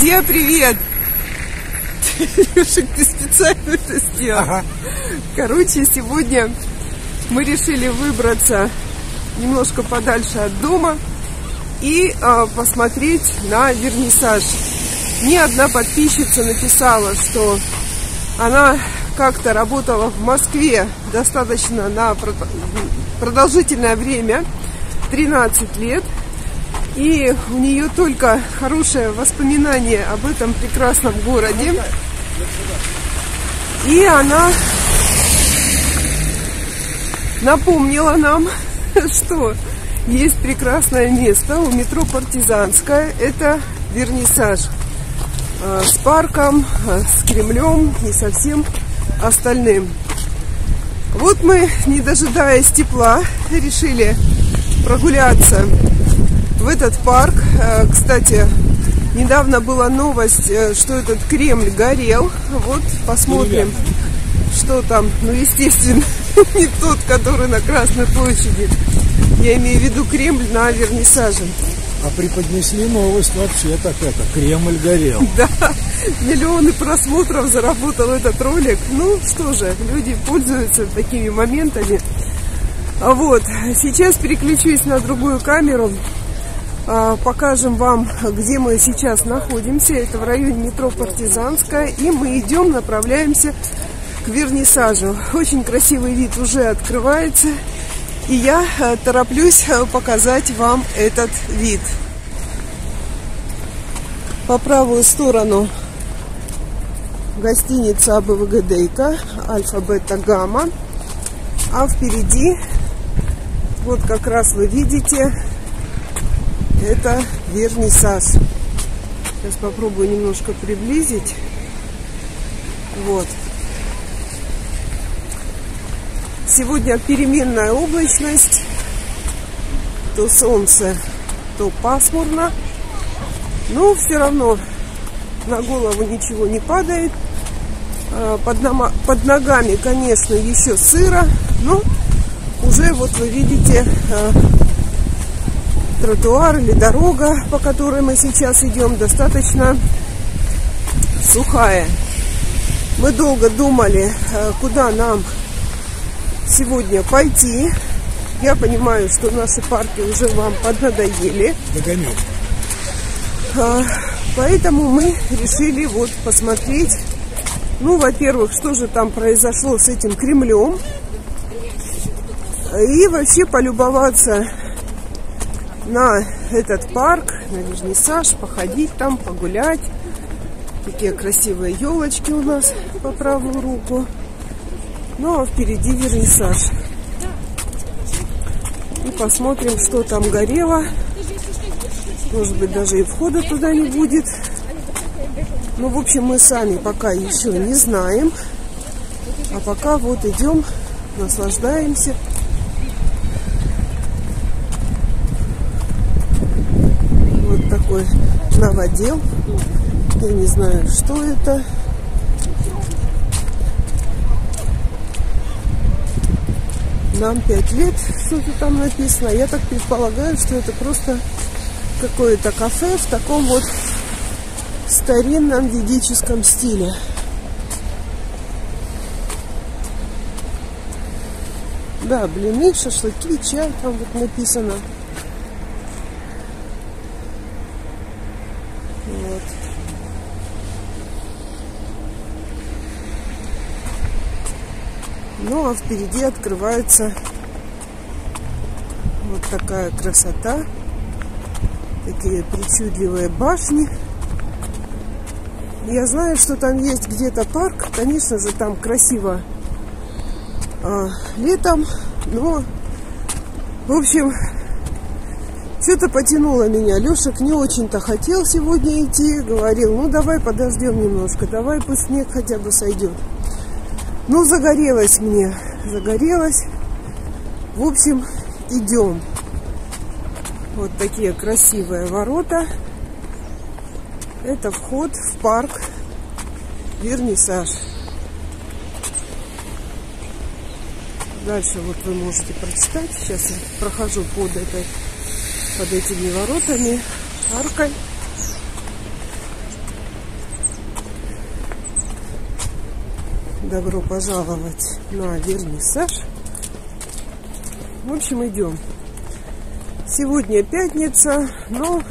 Где привет? Лешик, ты специально это сделал. Ага. Короче, сегодня мы решили выбраться немножко подальше от дома и посмотреть на вернисаж. Мне одна подписчица написала, что она как-то работала в Москве достаточно на продолжительное время, 13 лет. И у нее только хорошее воспоминание об этом прекрасном городе. И она напомнила нам, что есть прекрасное место у метро Партизанская. Это вернисаж с парком, с Кремлем и со всем остальным. Вот мы, не дожидаясь тепла, решили прогуляться в этот парк. Кстати, недавно была новость, что этот Кремль горел. Вот, посмотрим, что там. Ну, естественно, не тот, который на Красной площади. Я имею в виду Кремль на вернисаже. А преподнесли новость вообще так это. Кремль горел. Да, миллионы просмотров заработал этот ролик. Ну, что же, люди пользуются такими моментами. Вот, сейчас переключусь на другую камеру. Покажем вам, где мы сейчас находимся. Это в районе метро Партизанская. И мы идем, направляемся к вернисажу. Очень красивый вид уже открывается. И я тороплюсь показать вам этот вид. По правую сторону гостиница АБВГДК, Альфа-Бета-Гамма. А впереди, вот как раз вы видите, это вернисаж. Сейчас попробую немножко приблизить. Вот. Сегодня переменная облачность. То солнце, то пасмурно. Но все равно на голову ничего не падает. Под ногами, конечно, еще сыро. Но уже вот вы видите... Тротуар или дорога, по которой мы сейчас идем, достаточно сухая. Мы долго думали, куда нам сегодня пойти. Я понимаю, что наши парки уже вам поднадоели. Догоню. Поэтому мы решили вот посмотреть, ну, во-первых, что же там произошло с этим Кремлем. И вообще полюбоваться на этот парк, на вернисаж, походить там, погулять. Такие красивые елочки у нас по правую руку. Ну а впереди вернисаж. И посмотрим, что там горело. Может быть, даже и входа туда не будет. Ну, в общем, мы сами пока еще не знаем. А пока вот идем, наслаждаемся. Такой новодел. Я не знаю, что это. Нам 5 лет, что-то там написано. Я так предполагаю, что это просто какое-то кафе в таком вот старинном ведическом стиле. Да, блины, шашлыки, чай, там вот написано. Ну, а впереди открывается вот такая красота. Такие причудливые башни. Я знаю, что там есть где-то парк. Конечно же, там красиво летом. Но, в общем, что-то потянуло меня. Лешек не очень-то хотел сегодня идти. Говорил, ну, давай подождем немножко. Давай, пусть снег хотя бы сойдет. Ну, загорелось мне, загорелось. В общем, идем. Вот такие красивые ворота. Это вход в парк вернисаж. Дальше вот вы можете прочитать. Сейчас я прохожу под этими воротами, аркой. Добро пожаловать на вернисаж. В общем, идем. Сегодня пятница, но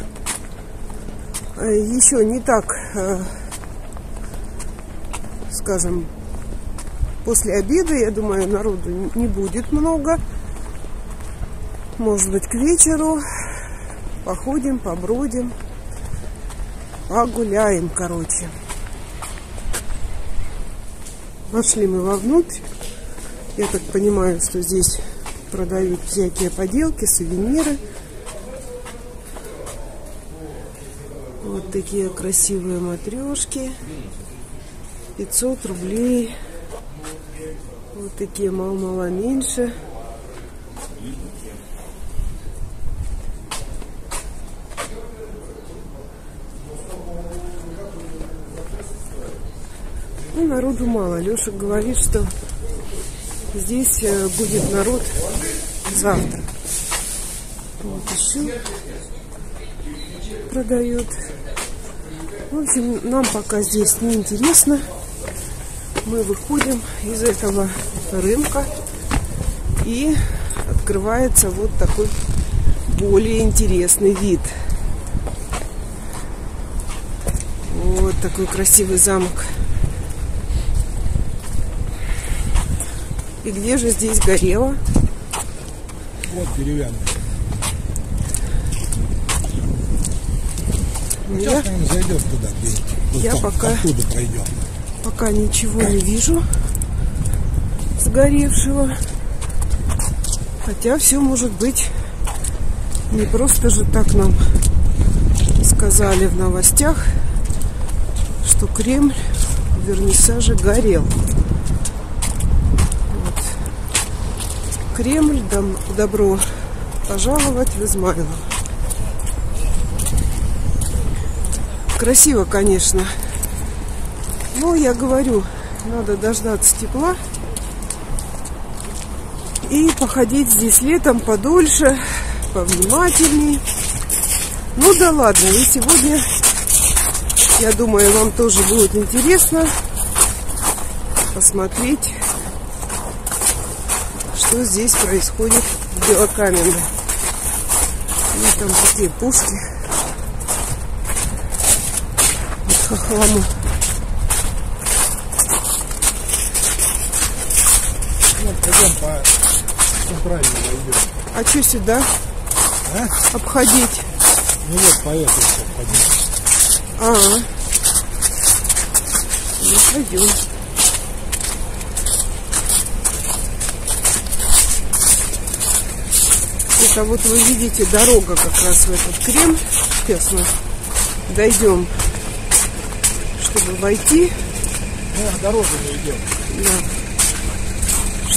еще не так, скажем, после обеда, я думаю, народу не будет много. Может быть, к вечеру походим, побродим, погуляем, короче. Вошли мы вовнутрь. Я так понимаю, что здесь продают всякие поделки, сувениры. Вот такие красивые матрешки. 500 рублей. Вот такие мало-мало меньше. Ну, народу мало. Леша говорит, что здесь будет народ завтра. Вот еще продают. В общем, нам пока здесь не интересно. Мы выходим из этого рынка, и открывается вот такой более интересный вид. Вот такой красивый замок. И где же здесь горело? Вот деревянный. Сейчас он зайдет туда, где я пока ничего не вижу сгоревшего. Хотя все может быть, не просто же так нам сказали в новостях, что Кремль в вернисаже горел. Кремль, добро пожаловать в Измайлово. Красиво, конечно. Но я говорю, надо дождаться тепла и походить здесь летом подольше, повнимательней. Ну да ладно, и сегодня, я думаю, вам тоже будет интересно посмотреть, что здесь происходит в Белокаменной. И там такие пушки. Вот хохлому. Ну, пойдем по правильному идем. А что сюда? А? Обходить. Ну вот, по этой все обходить. А-а. Ну, пойдем. Это вот вы видите, дорога как раз в этот Кремль. Сейчас мы дойдем, чтобы войти. А, дорогу мы идем. Да.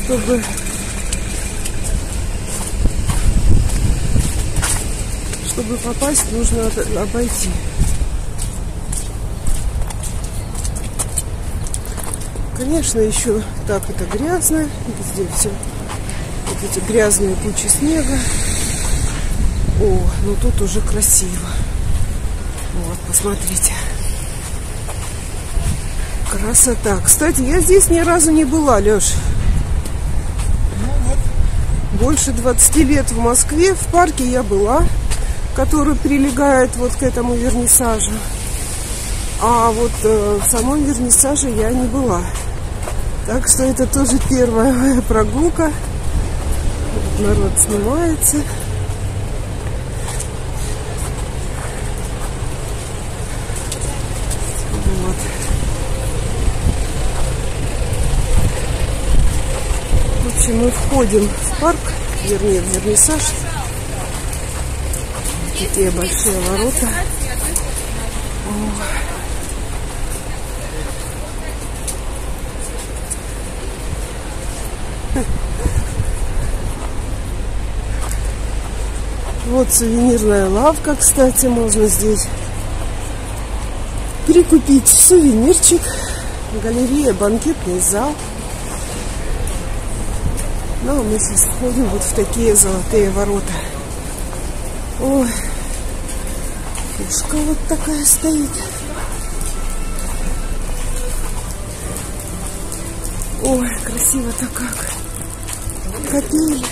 Чтобы попасть, нужно обойти. Конечно, еще так это грязно. Везде все. Вот эти грязные кучи снега. О, ну тут уже красиво. Вот, посмотрите. Красота. Кстати, я здесь ни разу не была, Леш. Больше 20 лет в Москве. В парке я была, который прилегает вот к этому вернисажу. А вот в самом вернисаже я не была. Так что это тоже первая моя прогулка. Народ снимается. Вот. В общем, мы входим в парк, вернее, в вернисаж. Такие большие ворота. О. Вот сувенирная лавка, кстати, можно здесь прикупить сувенирчик. Галерея, банкетный зал. Ну, а мы сейчас входим вот в такие золотые ворота. Ой, пушка вот такая стоит. Ой, красиво-то как. Капель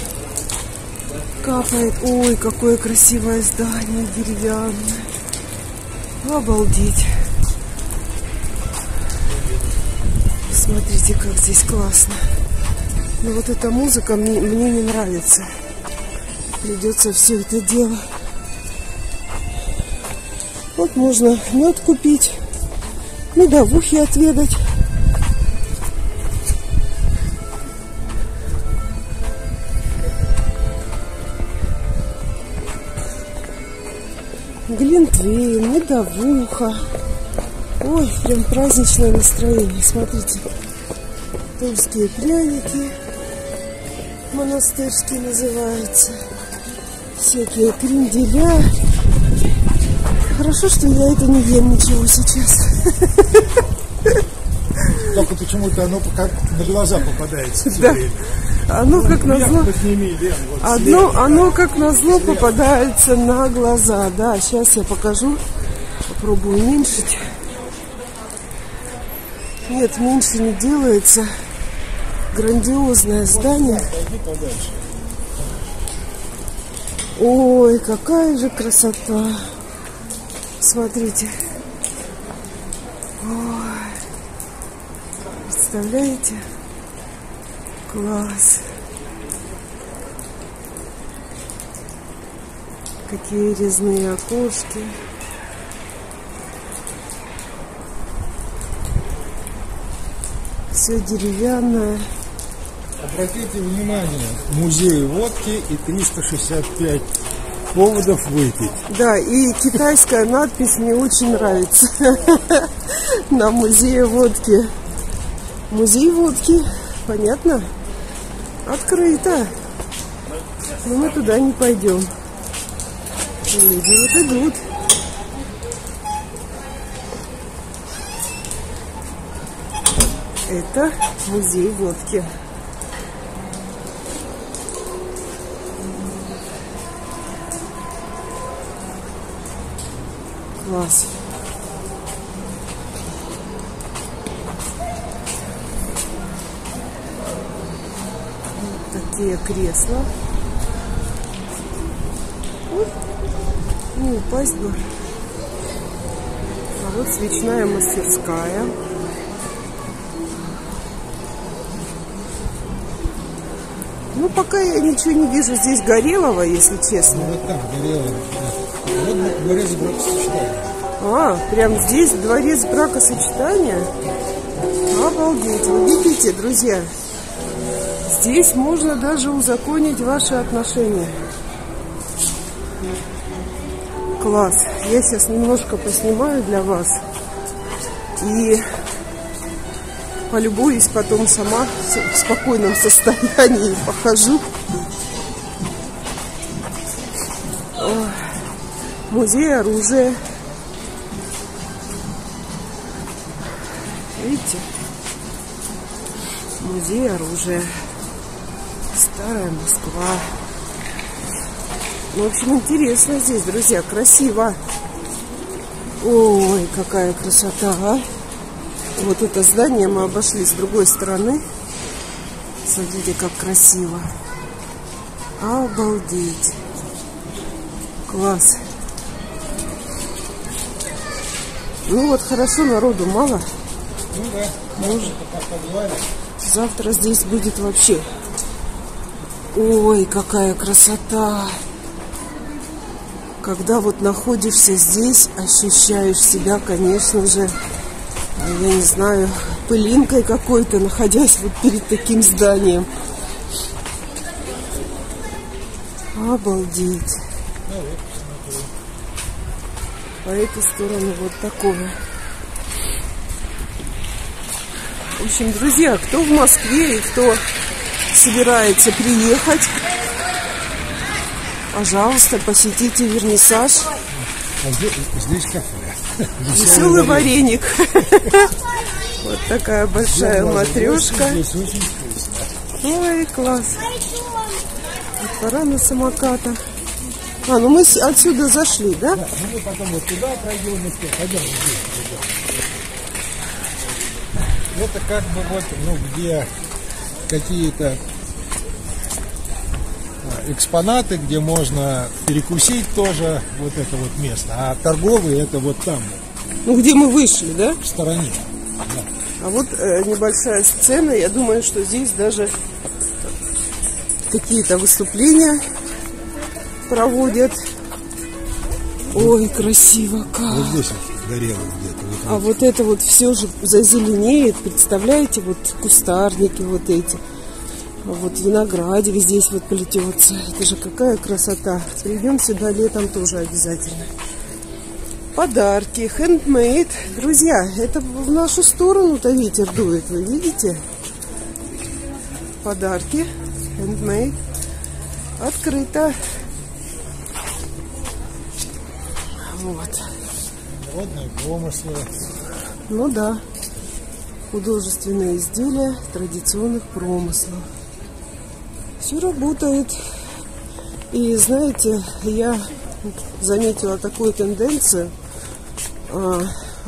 капает. Ой, какое красивое здание деревянное. Обалдеть. Смотрите, как здесь классно. Но вот эта музыка мне не нравится. Придется все это дело. Вот можно мед купить, медовухи отведать. Глинтвейн, медовуха. Ой, прям праздничное настроение. Смотрите, тульские пряники, монастырские называются, всякие кренделя. Хорошо, что я это не ем ничего сейчас. Только почему-то оно как на глаза попадается все время. Оно как назло. Оно как назло попадается на глаза. Да, сейчас я покажу. Попробую уменьшить. Нет, меньше не делается. Грандиозное здание. Ой, какая же красота. Смотрите. Ой, представляете? Класс. Какие резные окошки. Все деревянное. Обратите внимание, музей водки и 365 поводов выпить. Да, и китайская надпись мне очень нравится. На музее водки. Музей водки, понятно? Открыто. Но мы туда не пойдем. Люди вот идут. Это музей водки. Класс. Вот такие кресла. Ой, не упасть бы. А вот свечная мастерская. Ну, пока я ничего не вижу здесь горелого, если честно. Вот там горелого. Вот дворец бракосочетания. А, прям здесь дворец бракосочетания? Обалдеть. Вы видите, друзья? Здесь можно даже узаконить ваши отношения. Класс. Я сейчас немножко поснимаю для вас. И... полюбуюсь потом сама в спокойном состоянии, похожу. О, музей оружия. Видите? Музей оружия. Старая Москва. В общем, интересно здесь, друзья. Красиво. Ой, какая красота, а! Вот это здание мы обошли с другой стороны. Смотрите, как красиво. Обалдеть. Класс. Ну вот хорошо, народу мало. Ну да, может. Завтра здесь будет вообще. Ой, какая красота. Когда вот находишься здесь, ощущаешь себя, конечно же, я не знаю, пылинкой какой-то, находясь вот перед таким зданием. Обалдеть. По этой стороне вот такое. В общем, друзья, кто в Москве и кто собирается приехать, пожалуйста, посетите Вернисаж. Здесь кафе. Веселый вареник. Вот такая большая матрешка. Ой, класс. Пора на самокатах. А, ну мы отсюда зашли, да? Да, мы потом вот туда пройдем. Это как бы вот, ну, где какие-то экспонаты, где можно перекусить тоже, вот это вот место. А торговые это вот там. Ну, где мы вышли, да? В стороне. Да. А вот небольшая сцена. Я думаю, что здесь даже какие-то выступления проводят. Ой, красиво как. Вот здесь горело где-то. Вот, а вот это вот все же зазеленеет. Представляете, вот кустарники вот эти. Вот виноградик здесь вот плетется. Это же какая красота. Придем сюда летом тоже обязательно. Подарки, хендмейд. Друзья, это в нашу сторону-то ветер дует, вы видите? Подарки, хендмейд. Открыто. Вот. Народные помыслы. Ну да. Художественные изделия традиционных промыслов. Все работает. И знаете, я заметила такую тенденцию.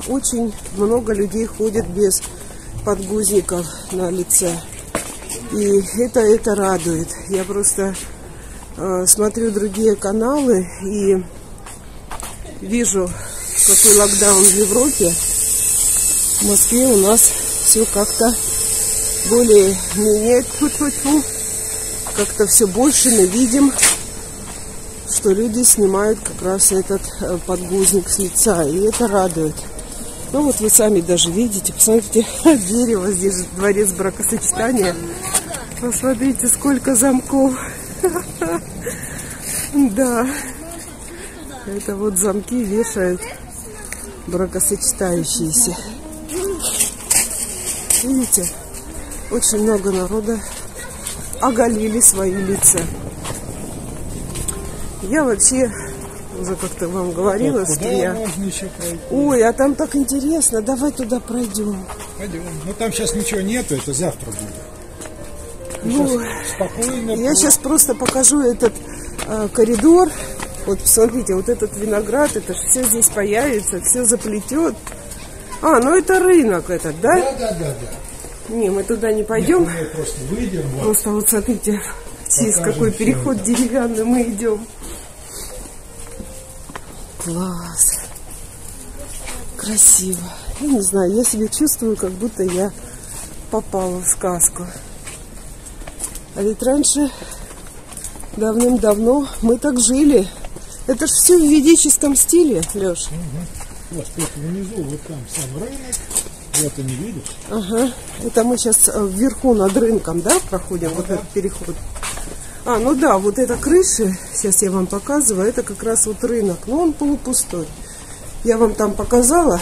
Очень много людей ходит без подгузников на лице. И это радует. Я просто смотрю другие каналы и вижу, какой локдаун в Европе. В Москве у нас все как-то более-менее, как-то все больше мы видим, что люди снимают как раз этот подгузник с лица, и это радует. Ну вот вы сами даже видите, посмотрите, дерево, здесь же дворец бракосочетания. Посмотрите, сколько замков. Да, это вот замки вешают бракосочетающиеся. Видите, очень много народа оголили свои лица. Я вообще уже как-то вам говорила, что я... Ой, а там так интересно, давай туда пройдем. Пойдем. Ну там сейчас ничего нету, это завтра будет. Ну, спокойно. Я сейчас просто покажу этот коридор. Вот посмотрите, вот этот виноград, это все здесь появится, все заплетет. А, ну это рынок этот, да? Да, да, да, да. Не, мы туда не пойдем. Нет, мы просто выйдем. Вот. Просто вот смотрите, через какой переход это деревянный мы идем. Класс. Красиво. Я не знаю, я себя чувствую, как будто я попала в сказку. А ведь раньше, давным-давно, мы так жили. Это ж все в ведическом стиле, Леш. Угу. Вот тут внизу, вот там сам рынок, вот они, видишь? Ага, это мы сейчас вверху над рынком, да, проходим, ну, вот да, этот переход. А, ну да, вот эта крыша, сейчас я вам показываю, это как раз вот рынок, но он полупустой. Я вам там показала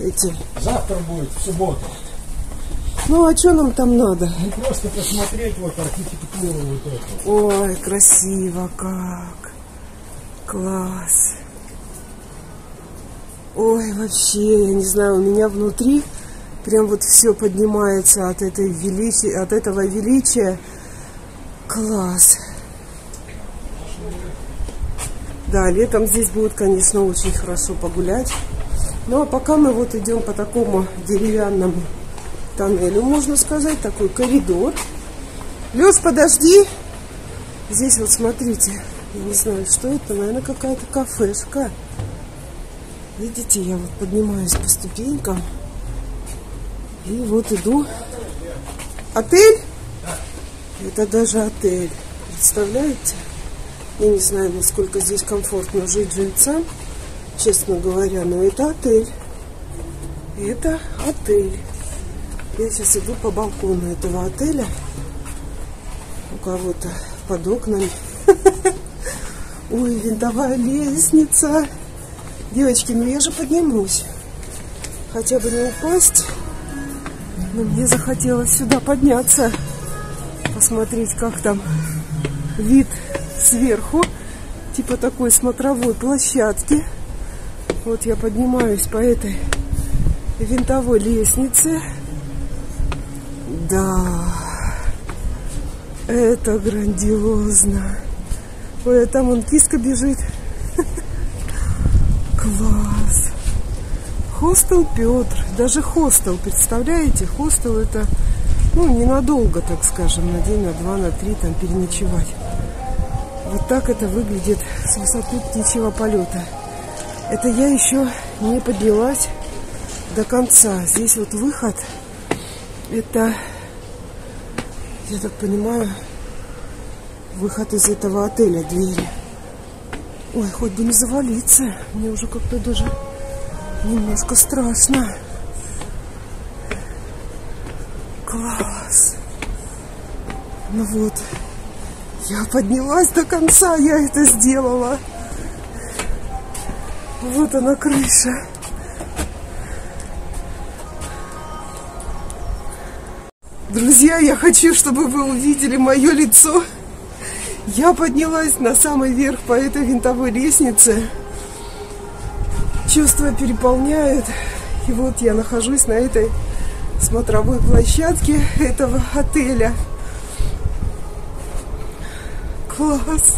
эти... Завтра будет, в субботу. Ну, а что нам там надо? Ну, просто посмотреть вот архитектуру вот эту. Ой, красиво как! Класс! Ой, вообще, я не знаю, у меня внутри прям вот все поднимается от этой величия. Класс. Да, летом здесь будет, конечно, очень хорошо погулять. Ну, а пока мы вот идем по такому деревянному тоннелю, можно сказать, такой коридор. Лёш, подожди. Здесь вот, смотрите, я не знаю, что это, наверное, какая-то кафешка. Видите, я вот поднимаюсь по ступенькам и вот иду. Отель? Это даже отель. Представляете? Я не знаю, насколько здесь комфортно жить жильцам, честно говоря, но это отель. Это отель. Я сейчас иду по балкону этого отеля. У кого-то под окнами. Ой, винтовая лестница. Девочки, ну я же поднимусь. Хотя бы не упасть. Но мне захотелось сюда подняться. Посмотреть, как там вид сверху. Типа такой смотровой площадки. Вот я поднимаюсь по этой винтовой лестнице. Да. Это грандиозно. Ой, а там вон киска бежит. Класс! Хостел Петр, даже хостел, представляете, хостел это, ну, ненадолго, так скажем, на день, на два, на три там переночевать. Вот так это выглядит с высоты птичьего полета. Это я еще не поднялась до конца. Здесь вот выход, это, я так понимаю, выход из этого отеля, двери. Ой, хоть бы не завалиться, мне уже как-то даже немножко страшно. Класс. Ну вот, я поднялась до конца, я это сделала. Вот она, крыша. Друзья, я хочу, чтобы вы увидели мое лицо. Я поднялась на самый верх по этой винтовой лестнице. Чувства переполняют. И вот я нахожусь на этой смотровой площадке этого отеля. Класс!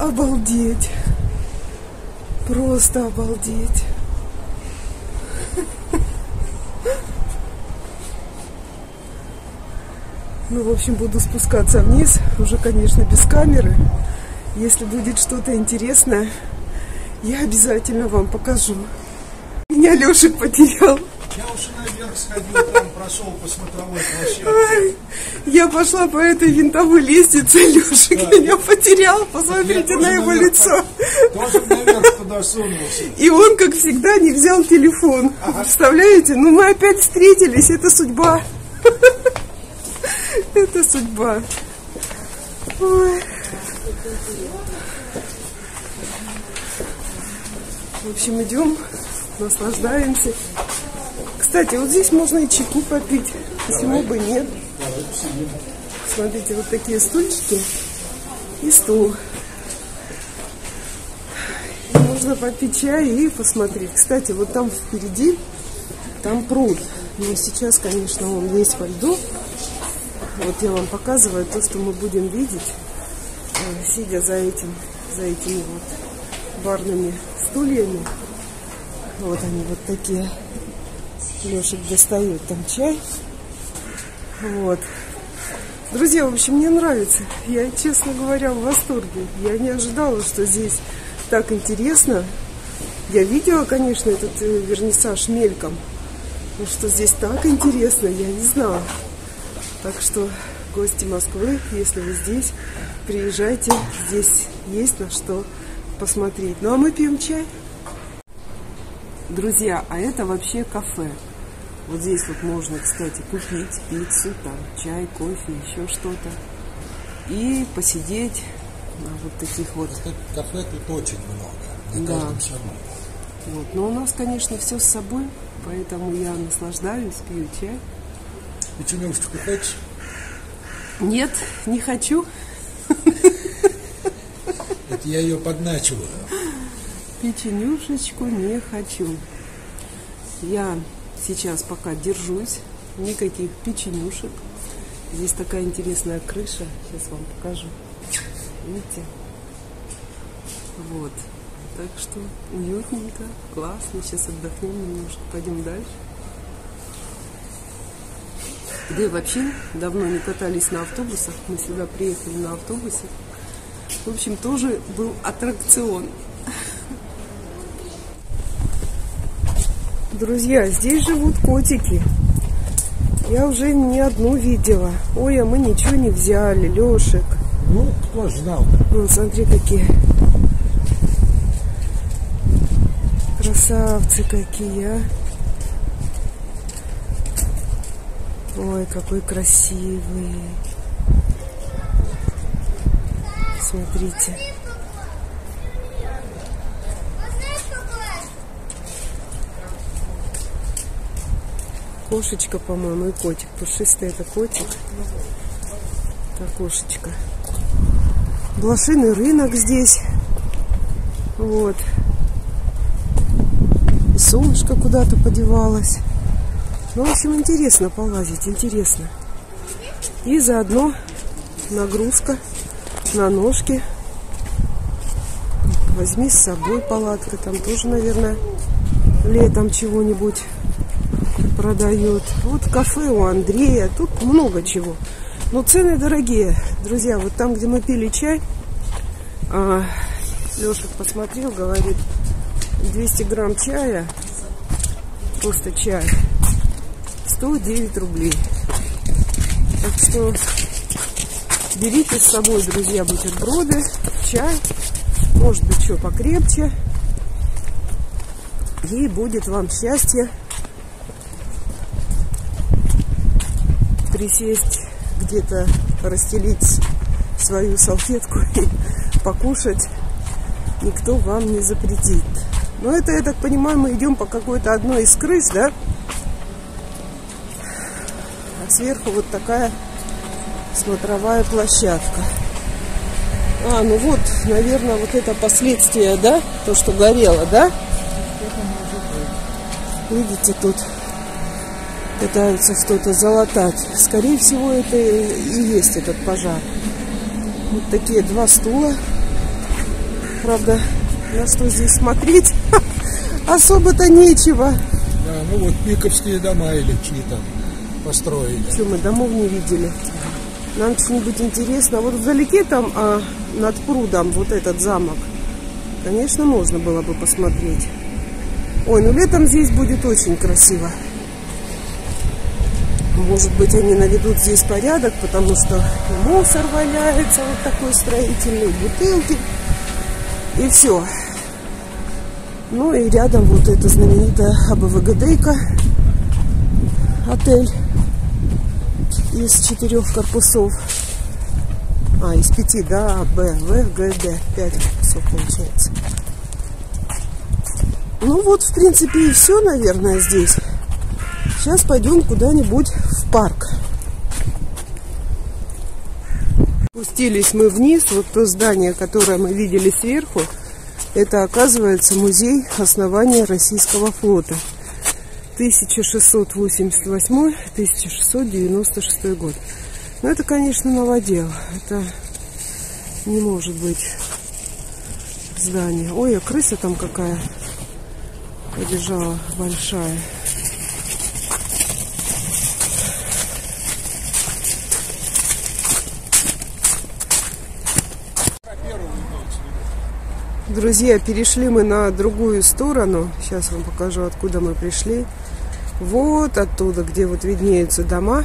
Обалдеть! Просто обалдеть! Ну, в общем, буду спускаться вниз, уже, конечно, без камеры. Если будет что-то интересное, я обязательно вам покажу. Меня Лешик потерял. Я уже наверх сходил, там прошел по смотровой площадке. Я пошла по этой винтовой лестнице, Лешик меня потерял. Посмотрите на его лицо. Тоже наверх туда сунулся. И он, как всегда, не взял телефон. Ага. Представляете? Ну, мы опять встретились, это судьба. Это судьба. Ой. В общем, идем, наслаждаемся. Кстати, вот здесь можно и чайку попить. Почему бы нет? Смотрите, вот такие стульчики и стул. И можно попить чай и посмотреть. Кстати, вот там впереди, там пруд. Но сейчас, конечно, он весь во льду. Вот я вам показываю то, что мы будем видеть, сидя за этими вот барными стульями. Вот они вот такие. Лешек достает там чай. Вот. Друзья, в общем, мне нравится. Я, честно говоря, в восторге. Я не ожидала, что здесь так интересно. Я видела, конечно, этот вернисаж мельком. Но что здесь так интересно, я не знала. Так что, гости Москвы, если вы здесь, приезжайте, здесь есть на что посмотреть. Ну, а мы пьем чай. Друзья, а это вообще кафе. Вот здесь вот можно, кстати, купить пиццу, там, чай, кофе, еще что-то. И посидеть на вот таких вот... Кафе тут очень много, на каждом шагу. Вот. Но у нас, конечно, все с собой, поэтому я наслаждаюсь, пью чай. Печенюшечку хочешь? Нет, не хочу. Это я ее подначиваю. Печенюшечку не хочу. Я сейчас пока держусь. Никаких печенюшек. Здесь такая интересная крыша. Сейчас вам покажу. Видите? Вот. Так что уютненько, классно. Сейчас отдохнем немножко, пойдем дальше. Да и вообще, давно не катались на автобусах. Мы сюда приехали на автобусе. В общем, тоже был аттракцион. Друзья, здесь живут котики. Я уже не одну видела. Ой, а мы ничего не взяли, Лешек. Ну, кто ж знал. Ну, смотри, какие. Красавцы какие, а. Ой, какой красивый. Смотрите. Кошечка, по-моему, и котик. Пушистый это котик. Это кошечка. Блошиный рынок здесь. Вот. И солнышко куда-то подевалось. Ну, в общем, интересно полазить, интересно. И заодно нагрузка на ножки. Возьми с собой палатку, там тоже, наверное, летом чего-нибудь продают. Вот кафе у Андрея, тут много чего. Но цены дорогие, друзья. Вот там, где мы пили чай, Леша посмотрел, говорит, 200 грамм чая, просто чай, 109 рублей. Так что берите с собой, друзья, бутерброды, чай, может быть, что покрепче. И будет вам счастье присесть где-то, расстелить свою салфетку и покушать. Никто вам не запретит. Но это, я так понимаю, мы идем по какой-то одной из крыш, да? А сверху вот такая смотровая площадка. А, ну вот, наверное, вот это последствие, да? То, что горело, да? Видите, тут пытаются что-то залатать. Скорее всего, это и есть этот пожар. Вот такие два стула. Правда, на что здесь смотреть особо-то нечего. Да, ну вот пиковские дома или чьи-то построили. Что, мы домов не видели? Нам что-нибудь интересно. Вот вдалеке там, над прудом, вот этот замок, конечно, можно было бы посмотреть. Ой, ну летом здесь будет очень красиво. Может быть, они наведут здесь порядок, потому что мусор валяется вот такой строительный, бутылки. И все. Ну и рядом вот эта знаменитая АБВГДК, отель из 4 корпусов. А, из 5, да, АБВГД. 5 корпусов получается. Ну вот, в принципе, и все, наверное, здесь. Сейчас пойдем куда-нибудь в парк. Спустились мы вниз. Вот то здание, которое мы видели сверху, это, оказывается, музей основания Российского флота. 1688-1696 год. Но это, конечно, новодел. Это не может быть здание. Ой, а крыса там какая побежала большая. Друзья, перешли мы на другую сторону. Сейчас вам покажу, откуда мы пришли. Вот оттуда, где вот виднеются дома.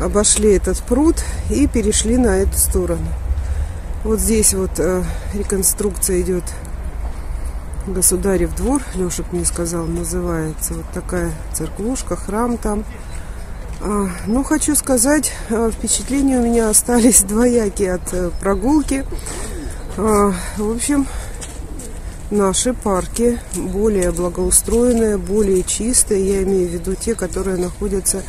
Обошли этот пруд и перешли на эту сторону. Вот здесь вот реконструкция идет. Государев двор, Лешек мне сказал, называется. Вот такая церквушка, храм там. Ну, хочу сказать, впечатления у меня остались двоякие от прогулки. В общем, наши парки более благоустроенные, более чистые. Я имею в виду те, которые находятся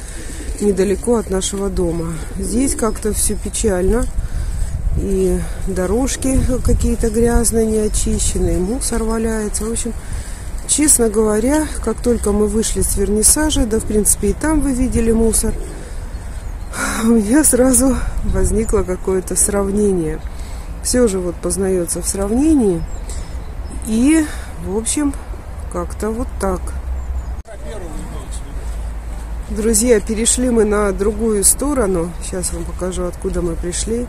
недалеко от нашего дома. Здесь как-то все печально. И дорожки какие-то грязные, неочищенные, мусор валяется. В общем, честно говоря, как только мы вышли с Вернисажа, да, в принципе, и там вы видели мусор, у меня сразу возникло какое-то сравнение. Все же вот познается в сравнении. И, в общем, как-то вот так. Друзья, перешли мы на другую сторону. Сейчас вам покажу, откуда мы пришли.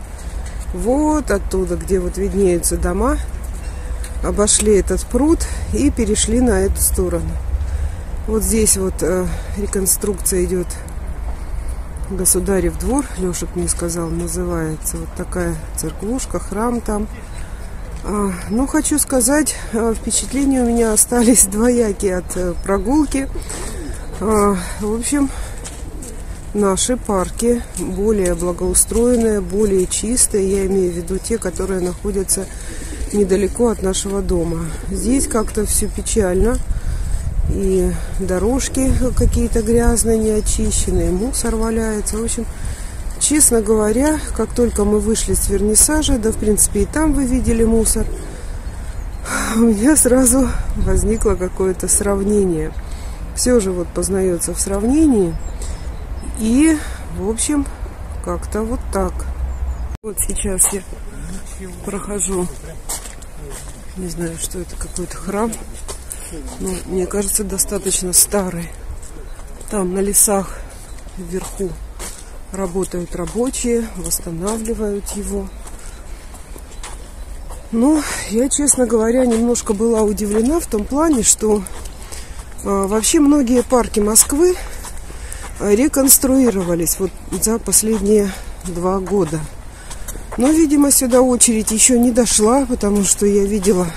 Вот оттуда, где вот виднеются дома. Обошли этот пруд и перешли на эту сторону. Вот здесь вот реконструкция идет. Государев двор, Лешек мне сказал, называется. Вот такая церквушка, храм там. Ну, хочу сказать, впечатления у меня остались двоякие от прогулки. В общем, наши парки более благоустроенные, более чистые. Я имею в виду те, которые находятся недалеко от нашего дома. Здесь как-то все печально. И дорожки какие-то грязные, неочищенные, мусор валяется. В общем, честно говоря, как только мы вышли с Вернисажа, да, в принципе, и там вы видели мусор, у меня сразу возникло какое-то сравнение. Все же вот познается в сравнении. И, в общем, как-то вот так. Вот сейчас я прохожу, не знаю, что это, какой-то храм. Ну, мне кажется, достаточно старый. Там на лесах вверху работают рабочие, восстанавливают его. Но я, честно говоря, немножко была удивлена в том плане, что вообще многие парки Москвы реконструировались вот за последние 2 года. Но, видимо, сюда очередь еще не дошла, потому что я видела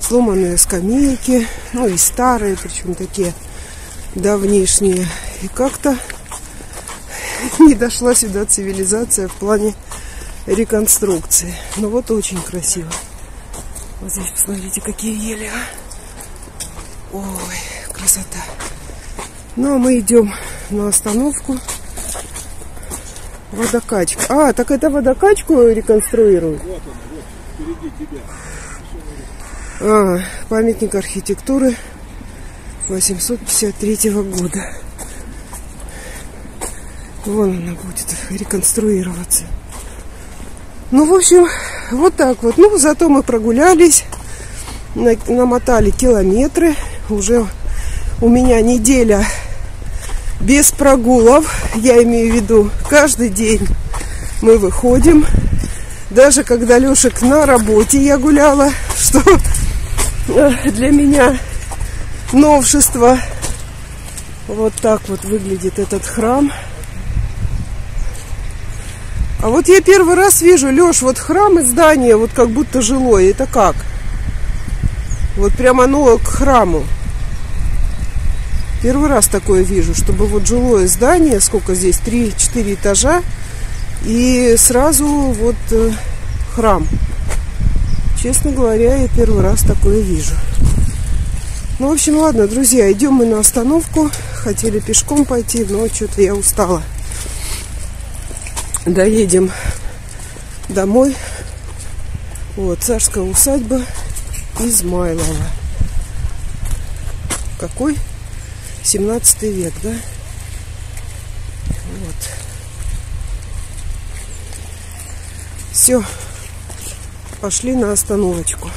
сломанные скамейки, ну и старые, причем такие давнишние. И как-то не дошла сюда цивилизация в плане реконструкции. Но вот очень красиво. Вот здесь посмотрите, какие ели. А? Ой, красота. Ну, а мы идем на остановку. Водокачка. А, так это водокачку реконструируют? Вот он, вот, впереди тебя. А, памятник архитектуры 853 года. Вон она будет реконструироваться. Ну, в общем, вот так вот. Ну, зато мы прогулялись, намотали километры. Уже у меня неделя без прогулов. Я имею в виду, каждый день мы выходим. Даже когда Лешек на работе, я гуляла, что для меня новшество. Вот так вот выглядит этот храм. А вот я первый раз вижу, Леш, вот храм и здание вот как будто жилое. Это как? Вот прямо оно к храму. Первый раз такое вижу, чтобы вот жилое здание, сколько здесь, 3-4 этажа, и сразу вот храм. Честно говоря, я первый раз такое вижу. Ну, в общем, ладно, друзья, идем мы на остановку. Хотели пешком пойти, но что-то я устала. Доедем домой. Вот, царская усадьба Измайлово. Какой? 17 век, да? Вот. Все. Пошли на остановочку.